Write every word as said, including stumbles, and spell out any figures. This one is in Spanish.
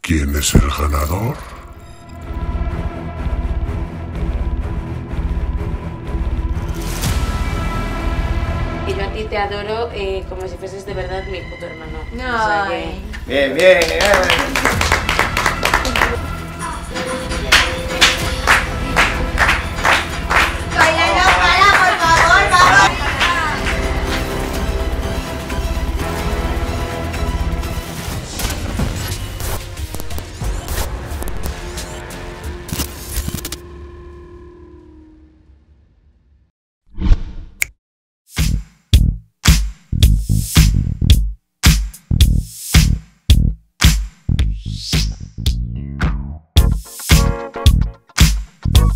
¿Quién es el ganador? Y yo a ti te adoro eh, como si fueses de verdad mi puto hermano. No. O sea que... Bien, bien, bien.